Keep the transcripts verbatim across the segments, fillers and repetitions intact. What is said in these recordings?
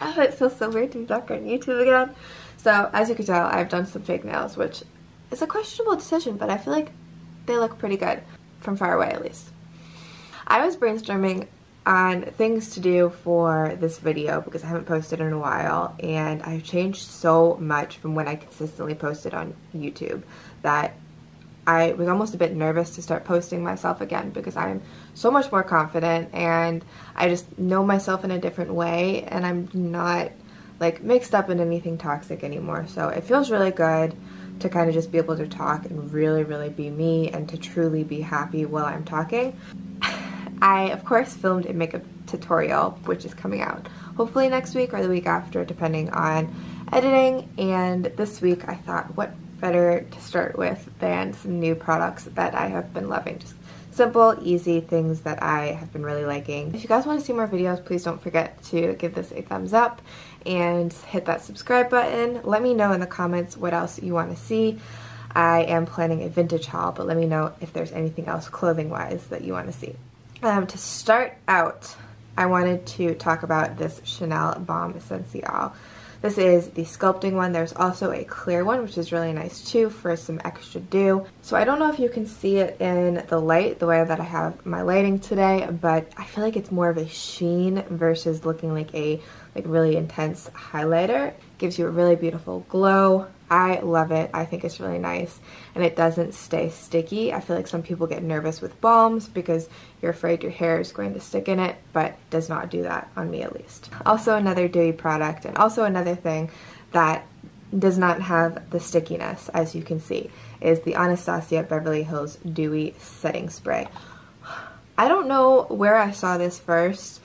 oh, it feels so weird to be back on YouTube again. So as you can tell, I've done some fake nails, which is a questionable decision, but I feel like they look pretty good from far away at least. I was brainstorming on things to do for this video because I haven't posted in a while, and I've changed so much from when I consistently posted on YouTube that I was almost a bit nervous to start posting myself again because I'm so much more confident and I just know myself in a different way, and I'm not like mixed up in anything toxic anymore. So it feels really good to kind of just be able to talk and really, really be me and to truly be happy while I'm talking. I, of course, filmed a makeup tutorial, which is coming out hopefully next week or the week after, depending on editing. And this week I thought, what better to start with than some new products that I have been loving. Just simple, easy things that I have been really liking. If you guys want to see more videos, please don't forget to give this a thumbs up and hit that subscribe button. Let me know in the comments what else you want to see. I am planning a vintage haul, but let me know if there's anything else clothing-wise that you want to see. Um, to start out, I wanted to talk about this Chanel Balm Essentiel. This is the sculpting one. There's also a clear one, which is really nice too for some extra dew. So I don't know if you can see it in the light, the way that I have my lighting today, but I feel like it's more of a sheen versus looking like a like really intense highlighter. Gives you a really beautiful glow. I love it. I think it's really nice, and it doesn't stay sticky. I feel like some people get nervous with balms because you're afraid your hair is going to stick in it, but it does not do that on me at least. Also another dewy product, and also another thing that does not have the stickiness, as you can see, is the Anastasia Beverly Hills Dewy Setting Spray. I don't know where I saw this first.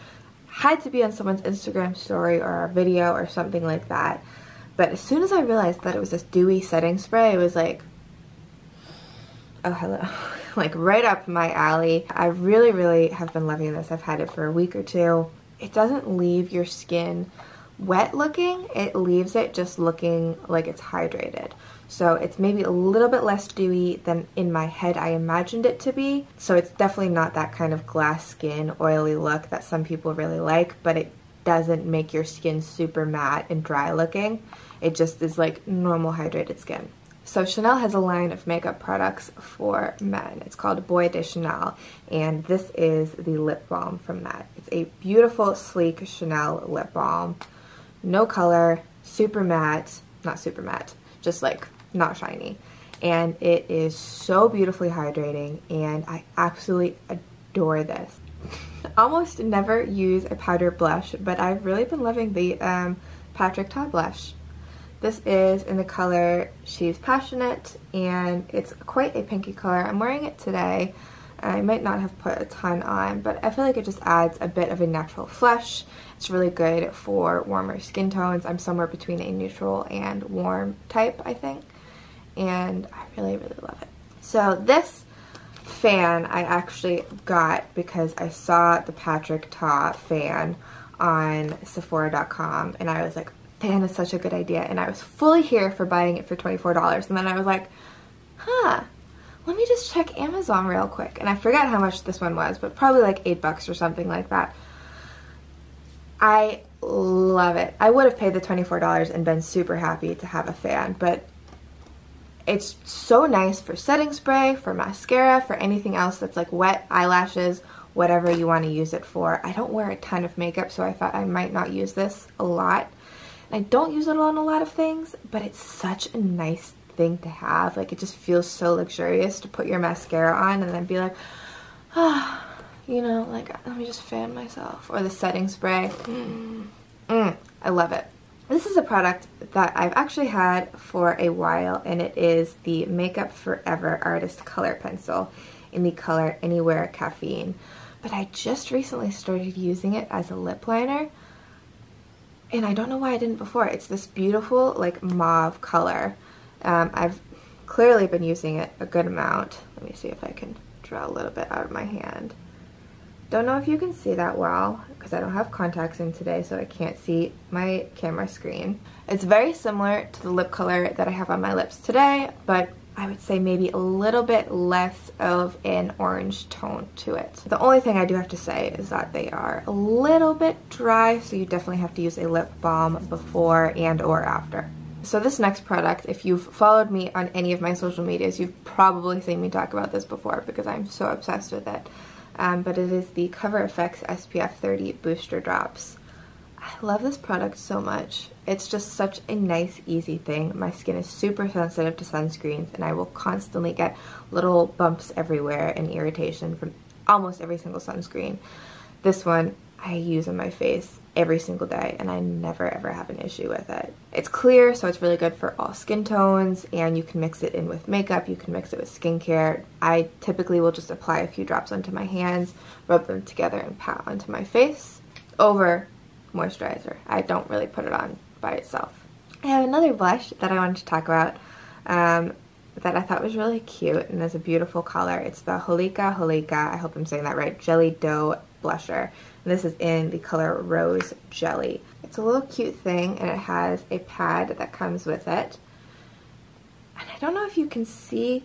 Had to be on someone's Instagram story or a video or something like that. But as soon as I realized that it was this dewy setting spray, it was like, oh, hello. Like right up my alley. I really, really have been loving this. I've had it for a week or two. It doesn't leave your skin wet looking. It leaves it just looking like it's hydrated. So it's maybe a little bit less dewy than in my head I imagined it to be. So it's definitely not that kind of glass skin, oily look that some people really like, but it doesn't make your skin super matte and dry looking. It just is like normal hydrated skin. So Chanel has a line of makeup products for men. It's called Boy de Chanel, and this is the lip balm from that. It's a beautiful, sleek Chanel lip balm. No color, super matte, not super matte, just like not shiny. And it is so beautifully hydrating, and I absolutely adore this. Almost never use a powder blush, but I've really been loving the um, Patrick Ta blush. This is in the color She's Passionate, and it's quite a pinky color. I'm wearing it today. I might not have put a ton on, but I feel like it just adds a bit of a natural flush. It's really good for warmer skin tones. I'm somewhere between a neutral and warm type, I think, and I really, really love it. So this fan I actually got because I saw the Patrick Ta fan on Sephora dot com, and I was like, fan is such a good idea, and I was fully here for buying it for twenty-four dollars, and then I was like, huh, let me just check Amazon real quick, and I forgot how much this one was, but probably like eight bucks or something like that. I love it. I would have paid the twenty-four dollars and been super happy to have a fan, but it's so nice for setting spray, for mascara, for anything else that's like wet, eyelashes, whatever you want to use it for. I don't wear a ton of makeup, so I thought I might not use this a lot. And I don't use it on a lot of things, but it's such a nice thing to have. Like, it just feels so luxurious to put your mascara on and then be like, ah, oh, you know, like, let me just fan myself. Or the setting spray. Mm. Mm, I love it. This is a product that I've actually had for a while, and it is the Makeup Forever Artist Color Pencil in the color Anywhere Caffeine. But I just recently started using it as a lip liner, and I don't know why I didn't before. It's this beautiful, like, mauve color. Um, I've clearly been using it a good amount. Let me see if I can draw a little bit out of my hand. Don't know if you can see that well because I don't have contacts in today, so I can't see my camera screen. It's very similar to the lip color that I have on my lips today, but I would say maybe a little bit less of an orange tone to it. The only thing I do have to say is that they are a little bit dry, so you definitely have to use a lip balm before and or after. So this next product, if you've followed me on any of my social medias, you've probably seen me talk about this before because I'm so obsessed with it. Um, but it is the Cover F X S P F thirty Booster Drops. I love this product so much. It's just such a nice, easy thing. My skin is super sensitive to sunscreens, and I will constantly get little bumps everywhere and irritation from almost every single sunscreen. This one I use on my face every single day, and I never ever have an issue with it. It's clear, so it's really good for all skin tones, and you can mix it in with makeup, you can mix it with skincare. I typically will just apply a few drops onto my hands, rub them together, and pat onto my face over moisturizer. I don't really put it on by itself. I have another blush that I wanted to talk about um, that I thought was really cute and is a beautiful color. It's the Holika Holika, I hope I'm saying that right, Jelly Dough Blusher. And this is in the color Rose Jelly. It's a little cute thing and it has a pad that comes with it. And I don't know if you can see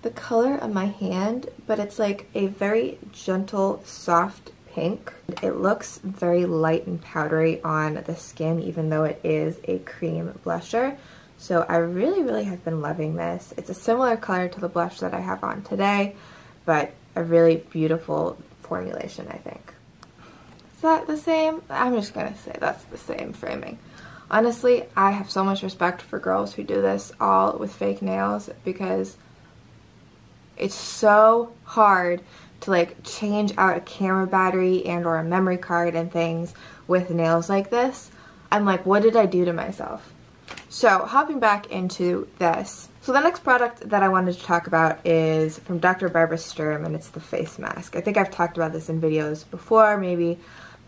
the color on my hand, but it's like a very gentle, soft pink. It looks very light and powdery on the skin, even though it is a cream blusher. So I really, really have been loving this. It's a similar color to the blush that I have on today, but a really beautiful formulation, I think. Is that the same? I'm just gonna say that's the same framing. Honestly, I have so much respect for girls who do this all with fake nails because it's so hard to like change out a camera battery and or a memory card and things with nails like this. I'm like, what did I do to myself? So hopping back into this. So the next product that I wanted to talk about is from Doctor Barbara Sturm, and it's the face mask. I think I've talked about this in videos before maybe,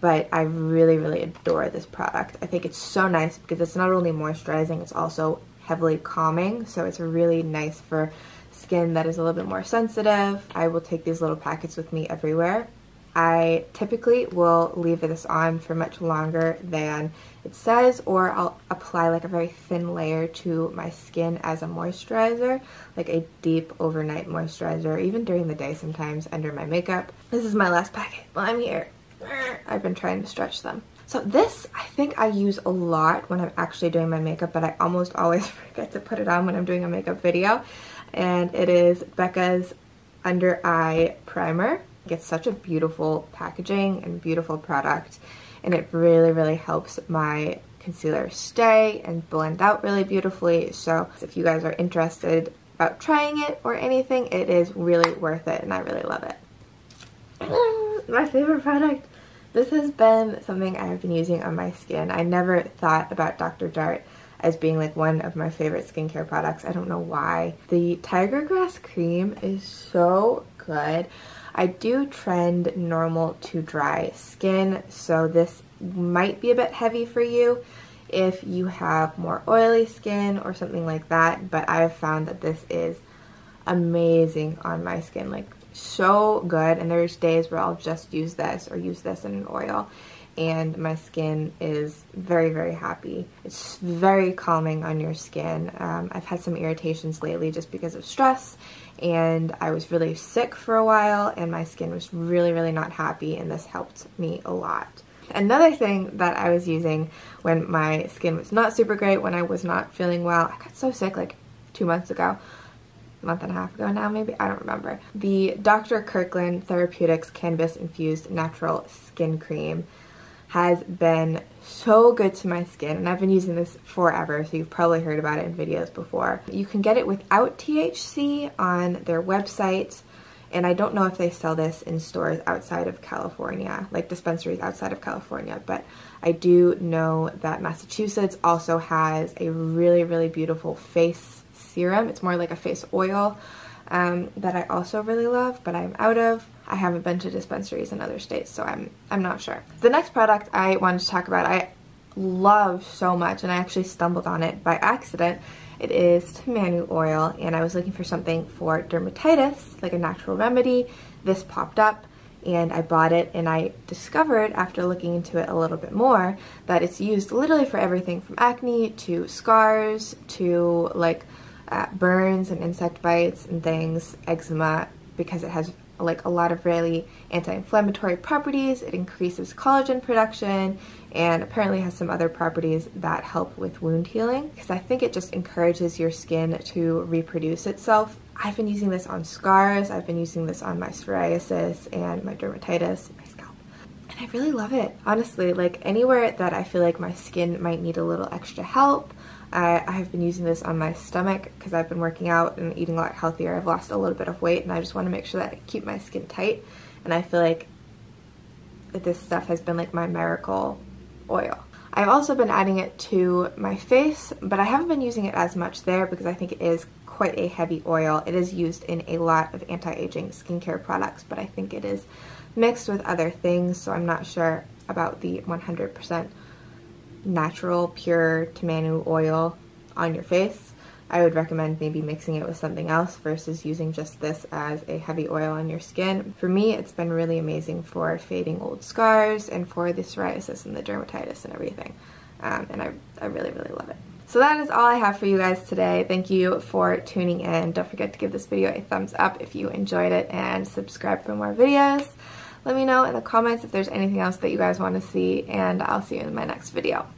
but I really, really adore this product. I think it's so nice because it's not only moisturizing, it's also heavily calming, so it's really nice for skin that is a little bit more sensitive. I will take these little packets with me everywhere. I typically will leave this on for much longer than it says, or I'll apply like a very thin layer to my skin as a moisturizer, like a deep overnight moisturizer, or even during the day sometimes under my makeup. This is my last packet while I'm here. I've been trying to stretch them. So this, I think I use a lot when I'm actually doing my makeup, but I almost always forget to put it on when I'm doing a makeup video. And it is Becca's Under Eye Primer. It's such a beautiful packaging and beautiful product, and it really, really helps my concealer stay and blend out really beautifully. So if you guys are interested about trying it or anything, it is really worth it, and I really love it. My favorite product. This has been something I have been using on my skin. I never thought about Doctor Jart as being like one of my favorite skincare products. I don't know why. The tiger grass cream is so good. I do trend normal to dry skin, so this might be a bit heavy for you if you have more oily skin or something like that, but I have found that this is amazing on my skin, like so good. And there's days where I'll just use this or use this in an oil, and my skin is very, very happy. It's very calming on your skin. Um, I've had some irritations lately just because of stress, and I was really sick for a while, and my skin was really, really not happy, and this helped me a lot. Another thing that I was using when my skin was not super great, when I was not feeling well, I got so sick like two months ago, a month and a half ago now maybe, I don't remember. The Doctor Kirkland Therapeutics Cannabis Infused Natural Skin Cream has been so good to my skin, and I've been using this forever, so you've probably heard about it in videos before. You can get it without T H C on their website, and I don't know if they sell this in stores outside of California, like dispensaries outside of California, but I do know that Massachusetts also has a really, really beautiful face serum. It's more like a face oil um, that I also really love, but I'm out of. I haven't been to dispensaries in other states, so I'm I'm not sure. The next product I wanted to talk about, I love so much, and I actually stumbled on it by accident. It is Tamanu oil, and I was looking for something for dermatitis, like a natural remedy. This popped up, and I bought it, and I discovered after looking into it a little bit more that it's used literally for everything from acne to scars to like uh, burns and insect bites and things, eczema, because it has like a lot of really anti-inflammatory properties. It increases collagen production and apparently has some other properties that help with wound healing, because I think it just encourages your skin to reproduce itself. I've been using this on scars, I've been using this on my psoriasis and my dermatitis, my scalp, and I really love it. Honestly, like anywhere that I feel like my skin might need a little extra help, I, I have been using this on my stomach because I've been working out and eating a lot healthier. I've lost a little bit of weight and I just want to make sure that I keep my skin tight, and I feel like this stuff has been like my miracle oil. I've also been adding it to my face, but I haven't been using it as much there because I think it is quite a heavy oil. It is used in a lot of anti-aging skincare products, but I think it is mixed with other things, so I'm not sure about the one hundred percent natural, pure Tamanu oil on your face. I would recommend maybe mixing it with something else versus using just this as a heavy oil on your skin. For me, it's been really amazing for fading old scars and for the psoriasis and the dermatitis and everything. Um, and I, I really, really love it. So that is all I have for you guys today. Thank you for tuning in. Don't forget to give this video a thumbs up if you enjoyed it and subscribe for more videos. Let me know in the comments if there's anything else that you guys want to see, and I'll see you in my next video.